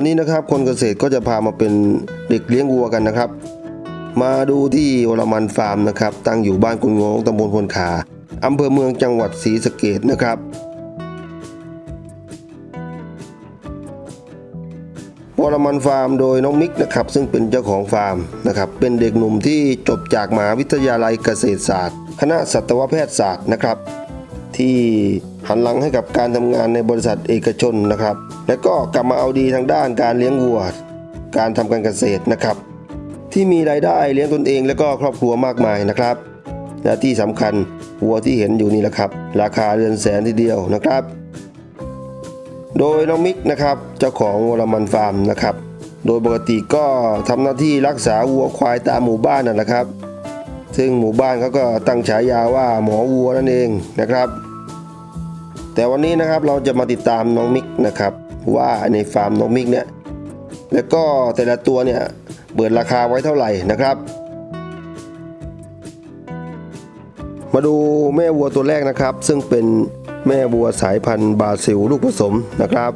วันนี้นะครับคนเกษตรก็จะพามาเป็นเด็กเลี้ยงวัวกันนะครับมาดูที่วรมันฟาร์มนะครับตั้งอยู่บ้านกุนงงตำบลพลขาอำเภอเมืองจังหวัดศรีสะเกษนะครับวรมันฟาร์มโดยน้องมิกนะครับซึ่งเป็นเจ้าของฟาร์มนะครับเป็นเด็กหนุ่มที่จบจากมหาวิทยาลัยเกษตรศาสตร์คณะสัตวแพทยศาสตร์นะครับที่หันหลังให้กับการทำงานในบริษัทเอกชนนะครับและก็กลับมาเอาดีทางด้านการเลี้ยงวัวการทำการเกษตรนะครับที่มีรายได้เลี้ยงตนเองและก็ครอบครัวมากมายนะครับและที่สำคัญวัวที่เห็นอยู่นี่แหละครับราคาเรือนแสนทีเดียวนะครับโดยน้องมิกนะครับเจ้าของวรมันฟาร์มนะครับโดยปกติก็ทำหน้าที่รักษาวัวควายตามหมู่บ้านนั่นแหละครับซึ่งหมู่บ้านเขาก็ตั้งฉายาว่าหมอวัวนั่นเองนะครับแต่วันนี้นะครับเราจะมาติดตามน้องมิกนะครับว่าในฟาร์มน้องมิกเนี่ยแล้วก็แต่ละตัวเนี่ยเปิดราคาไว้เท่าไหร่นะครับมาดูแม่วัวตัวแรกนะครับซึ่งเป็นแม่วัวสายพันธุ์บราซิลลูกผสมนะครับ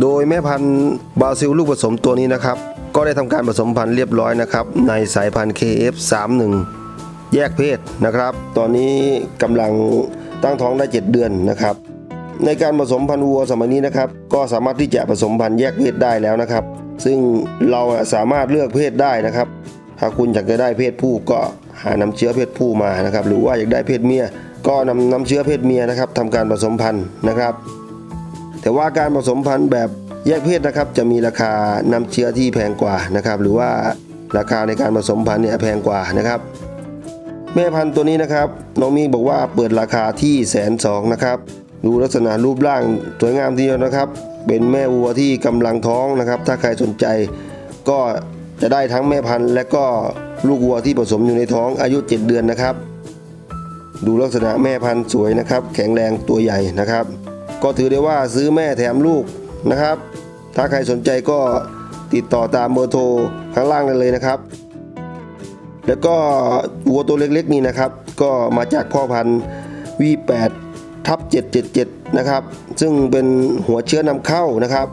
โดยแม่พันธุ์บราซิลลูกผสมตัวนี้นะครับก็ได้ทำการผสมพันธุ์เรียบร้อยนะครับในสายพันธุ์ KF 31 แยกเพศนะครับตอนนี้กำลังตั้งท้องได้7เดือนนะครับในการผสมพันธุ์วัวสมัยนี้นะครับก็สามารถที่จะผสมพันธุ์แยกเพศได้แล้วนะครับซึ่งเราสามารถเลือกเพศได้นะครับถ้าคุณอยากจะได้เพศผู้ก็หาน้ำเชื้อเพศผู้มานะครับหรือว่าอยากได้เพศเมียก็นำน้ำเชื้อเพศเมียนะครับทำการผสมพันธุ์นะครับแต่ว่าการผสมพันธุ์แบบแยกเพศนะครับจะมีราคาน้ำเชื้อที่แพงกว่านะครับหรือว่าราคาในการผสมพันธุ์เนี่ยแพงกว่านะครับแม่พันธุ์ตัวนี้นะครับน้องมีบอกว่าเปิดราคาที่120,000นะครับดูลักษณะรูปร่างสวยงามทีเดียวนะครับเป็นแม่วัวที่กำลังท้องนะครับถ้าใครสนใจก็จะได้ทั้งแม่พันธุ์และก็ลูกวัวที่ผสมอยู่ในท้องอายุ7เดือนนะครับดูลักษณะแม่พันธุ์สวยนะครับแข็งแรงตัวใหญ่นะครับก็ถือได้ว่าซื้อแม่แถมลูกนะครับถ้าใครสนใจก็ติดต่อตามเบอร์โทรข้างล่างได้เลยนะครับแล้วก็วัวตัวเล็กๆนี่นะครับก็มาจากพ่อพันธุ์ V8/777 นะครับซึ่งเป็นหัวเชื้อนำเข้านะครับ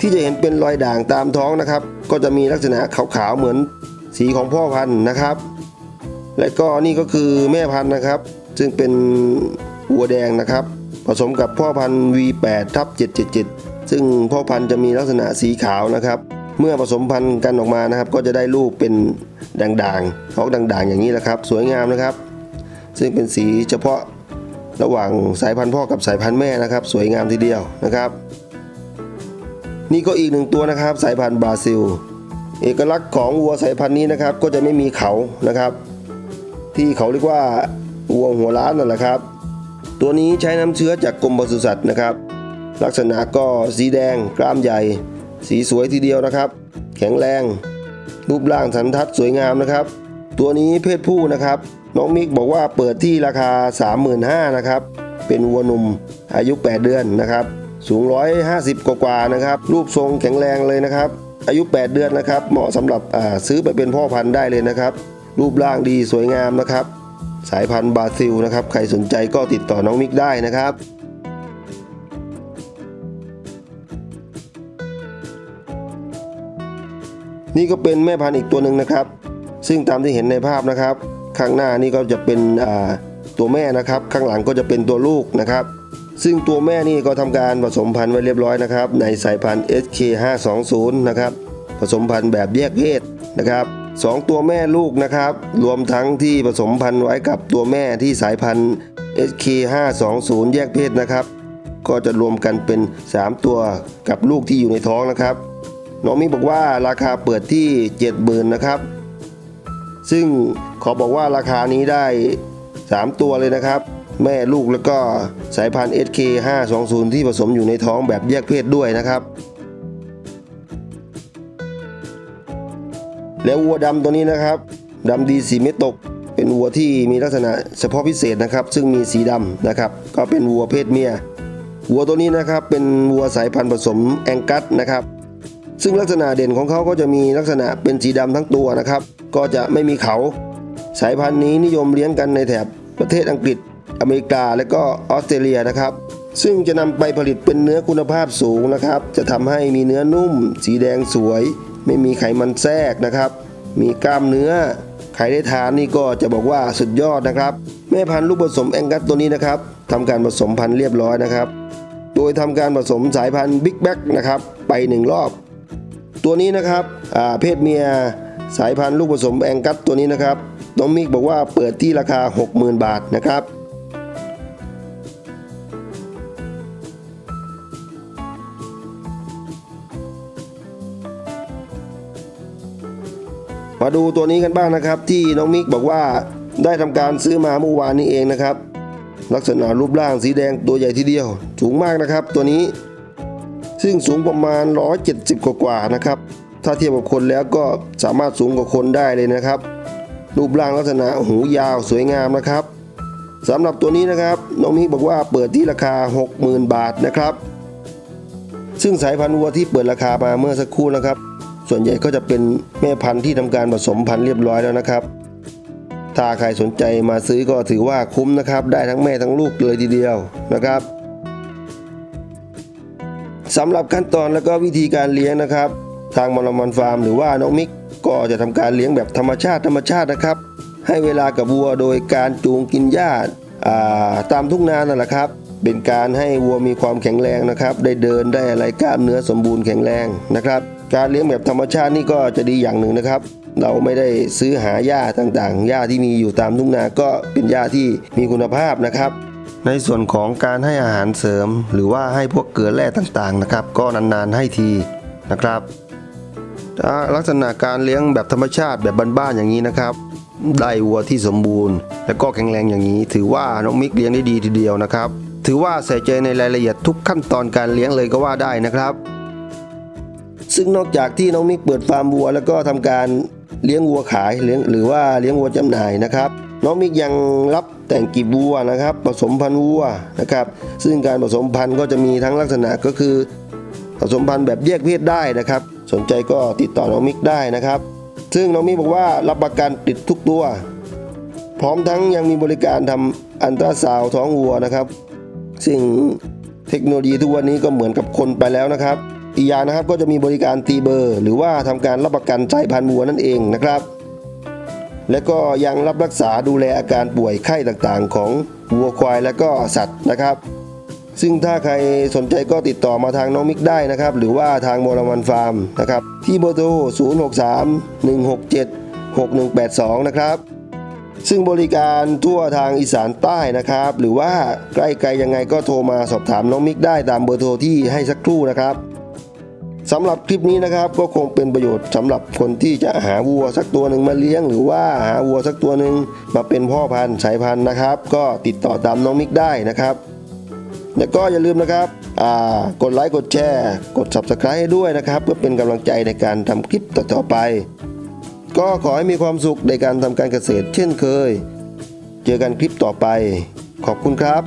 ที่จะเห็นเป็นรอยด่างตามท้องนะครับก็จะมีลักษณะขาวๆเหมือนสีของพ่อพันธุ์นะครับและก็นี่ก็คือแม่พันธุ์นะครับซึ่งเป็นวัวแดงนะครับผสมกับพ่อพันธุ์ V8/777 ซึ่งพ่อพันธุ์จะมีลักษณะสีขาวนะครับเมื่อผสมพันธุ์กันออกมานะครับก็จะได้ลูกเป็นด่างๆท้องด่างๆอย่างนี้แหละครับสวยงามนะครับซึ่งเป็นสีเฉพาะระหว่างสายพันธุ์พ่อกับสายพันธุ์แม่นะครับสวยงามทีเดียวนะครับนี่ก็อีกหนึ่งตัวนะครับสายพันธุ์บราซิลเอกลักษณ์ของวัวสายพันธุ์นี้นะครับก็จะไม่มีเขานะครับที่เขาเรียกว่าวัวหัวล้านนั่นแหละครับตัวนี้ใช้น้ำเชื้อจากกรมปศุสัตว์นะครับลักษณะก็สีแดงกล้ามใหญ่สีสวยทีเดียวนะครับแข็งแรงรูปร่างสันทัดสวยงามนะครับตัวนี้เพศผู้นะครับน้องมิกบอกว่าเปิดที่ราคา 35,000 นะครับเป็นวัวหนุ่มอายุ8เดือนนะครับสูง150กว่านะครับรูปทรงแข็งแรงเลยนะครับอายุ8เดือนนะครับเหมาะสำหรับซื้อไปเป็นพ่อพันธุ์ได้เลยนะครับรูปร่างดีสวยงามนะครับสายพันธุ์บราซิลนะครับใครสนใจก็ติดต่อน้องมิกได้นะครับนี่ก็เป็นแม่พันธุ์อีกตัวหนึ่งนะครับซึ่งตามที่เห็นในภาพนะครับข้างหน้านี่ก็จะเป็นตัวแม่นะครับข้างหลังก็จะเป็นตัวลูกนะครับซึ่งตัวแม่นี่ก็ทำการผสมพันธุ์ไว้เรียบร้อยนะครับในสายพันธุ์ SK520 นะครับผสมพันธุ์แบบแยกเพศนะครับ2ตัวแม่ลูกนะครับรวมทั้งที่ผสมพันธุ์ไว้กับตัวแม่ที่สายพันธุ์ HK520 แยกเพศนะครับก็จะรวมกันเป็น3ตัวกับลูกที่อยู่ในท้องนะครับน้องมิกบอกว่าราคาเปิดที่ 70,000 นะครับซึ่งขอบอกว่าราคานี้ได้3ตัวเลยนะครับแม่ลูกแล้วก็สายพันธุ์ HK520 ที่ผสมอยู่ในท้องแบบแยกเพศด้วยนะครับแล้ววัวดำตัวนี้นะครับดำดีสีไม่ตกเป็นวัวที่มีลักษณะเฉพาะพิเศษนะครับซึ่งมีสีดำนะครับก็เป็นวัวเพศเมียวัวตัวนี้นะครับเป็นวัวสายพันธุ์ผสมแองกัสนะครับซึ่งลักษณะเด่นของเขาก็จะมีลักษณะเป็นสีดำทั้งตัวนะครับก็จะไม่มีเขาสายพันธุ์นี้นิยมเลี้ยงกันในแถบประเทศอังกฤษอเมริกาและก็ออสเตรเลียนะครับ ซึ่งจะนำไปผลิตเป็นเนื้อคุณภาพสูงนะครับจะทำให้มีเนื้อนุ่มสีแดงสวยไม่มีไขมันแทรกนะครับมีกล้ามเนื้อใครได้ทานนี่ก็จะบอกว่าสุดยอดนะครับแม่พันธุ์ลูกผสมแองกัสตัวนี้นะครับทำการผสมพันธุ์เรียบร้อยนะครับโดยทำการผสมสายพันธุ์บิ๊กแบ็กนะครับไป1รอบตัวนี้นะครับเพศเมียสายพันธุ์ลูกผสมแองกัสตัวนี้นะครับน้องมิกบอกว่าเปิดที่ราคา 60,000 บาทนะครับมาดูตัวนี้กันบ้างนะครับที่น้องมิกบอกว่าได้ทำการซื้อมาเมื่อวานนี้เองนะครับลักษณะรูปร่างสีแดงตัวใหญ่ทีเดียวสูงมากนะครับตัวนี้ซึ่งสูงประมาณ170กว่านะครับถ้าเทียบกับคนแล้วก็สามารถสูงกว่าคนได้เลยนะครับรูปร่างลักษณะหูยาวสวยงามนะครับสำหรับตัวนี้นะครับน้องมิกบอกว่าเปิดที่ราคา 60,000 บาทนะครับซึ่งสายพันธุ์วัวที่เปิดราคามาเมื่อสักครู่นะครับส่วนใหญ่ก็จะเป็นแม่พันธุ์ที่ทำการผสมพันธุ์เรียบร้อยแล้วนะครับถ้าใครสนใจมาซื้อก็ถือว่าคุ้มนะครับได้ทั้งแม่ทั้งลูกเลยทีเดียวนะครับสำหรับขั้นตอนแล้วก็วิธีการเลี้ยงนะครับทางมอลมันฟาร์มหรือว่าน้องมิกก็จะทำการเลี้ยงแบบธรรมชาตินะครับให้เวลากับวัวโดยการจูงกินหญ้าตามทุ่งนานั่นแหละครับเป็นการให้วัวมีความแข็งแรงนะครับได้เดินได้อะไรกล้ามเนื้อสมบูรณ์แข็งแรงนะครับการเลี้ยงแบบธรรมชาตินี่ก็จะดีอย่างหนึ่งนะครับเราไม่ได้ซื้อหาหญ้าต่างๆหญ้าที่มีอยู่ตามทุ่งนาก็เป็นหญ้าที่มีคุณภาพนะครับในส่วนของการให้อาหารเสริมหรือว่าให้พวกเกลือแร่ต่างๆนะครับก็นานๆให้ทีนะครับลักษณะการเลี้ยงแบบธรรมชาติแบบบ้านๆอย่างนี้นะครับได้วัวที่สมบูรณ์และก็แข็งแรงอย่างนี้ถือว่าน้องมิกเลี้ยงได้ดีทีเดียวนะครับถือว่าใส่ใจในรายละเอียดทุกขั้นตอนการเลี้ยงเลยก็ว่าได้นะครับซึ่งนอกจากที่น้องมิกเปิดฟาร์มวัวแล้วก็ทำการเลี้ยงวัวขายหรือว่าเลี้ยงวัวจำหน่ายนะครับน้องมิกยังรับแต่งกีบวัวนะครับผสมพันธุ์วัวนะครับซึ่งการผสมพันธุ์ก็จะมีทั้งลักษณะก็คือผสมพันธุ์แบบแยกเพศได้นะครับสนใจก็ติดต่อน้องมิกได้นะครับซึ่งน้องมิกบอกว่ารับประกันติดทุกตัวพร้อมทั้งยังมีบริการทำอัลตราซาวด์ท้องวัวนะครับซึ่งเทคโนโลยีทุกวันนี้ก็เหมือนกับคนไปแล้วนะครับอีกอย่างนะครับก็จะมีบริการตีเบอร์หรือว่าทำการรับประกันสายพันธุ์วัวนั่นเองนะครับและก็ยังรับรักษาดูแลอาการป่วยไข้ต่างๆของวัวควายและก็สัตว์นะครับซึ่งถ้าใครสนใจก็ติดต่อมาทางน้องมิกได้นะครับหรือว่าทางมอลมันฟาร์มนะครับที่เบอร์โทร063-167-6182นะครับซึ่งบริการทั่วทางอีสานใต้นะครับหรือว่าใกล้ๆยังไงก็โทรมาสอบถามน้องมิกได้ตามเบอร์โทรที่ให้สักครู่นะครับสำหรับคลิปนี้นะครับก็คงเป็นประโยชน์สำหรับคนที่จะหาวัวสักตัวหนึ่งมาเลี้ยงหรือว่าหาวัวสักตัวหนึ่งมาเป็นพ่อพันธุ์สายพันธุ์นะครับก็ติดต่อตามน้องมิกได้นะครับแล้วก็อย่าลืมนะครับกดไลค์กดแชร์กด Subscribe ให้ด้วยนะครับเพื่อเป็นกำลังใจในการทำคลิปต่อไปก็ขอให้มีความสุขในการทำการเกษตรเช่นเคยเจอกันคลิปต่อไปขอบคุณครับ